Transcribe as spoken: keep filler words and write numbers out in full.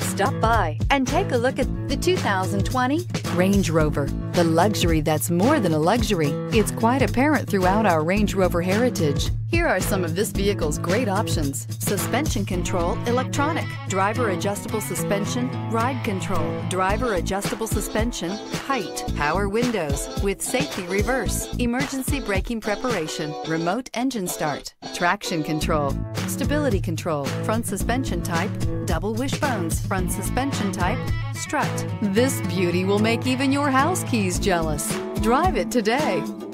Stop by and take a look at the two thousand twenty Range Rover. The luxury that's more than a luxury. It's quite apparent throughout our Range Rover heritage. Here are some of this vehicle's great options: suspension control, electronic, driver adjustable suspension, ride control, driver adjustable suspension, height, power windows with safety reverse, emergency braking preparation, remote engine start, traction control, stability control, front suspension type, double wishbones, front suspension type, strut. This beauty will make even your house keys jealous. Drive it today.